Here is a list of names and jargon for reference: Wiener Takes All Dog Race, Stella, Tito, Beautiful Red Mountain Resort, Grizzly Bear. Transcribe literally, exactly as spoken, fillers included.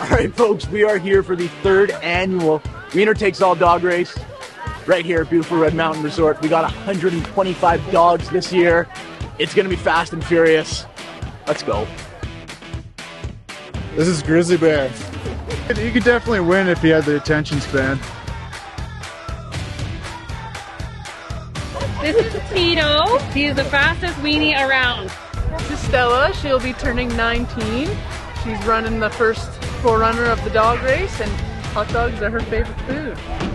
All right, folks, we are here for the third annual Wiener Takes All Dog Race right here at Beautiful Red Mountain Resort. We got one hundred twenty-five dogs this year. It's going to be fast and furious. Let's go. This is Grizzly Bear. You could definitely win if you had the attention span. This is Tito. He is the fastest weenie around. This is Stella. She'll be turning nineteen. She's running the first forerunner of the dog race, and hot dogs are her favorite food.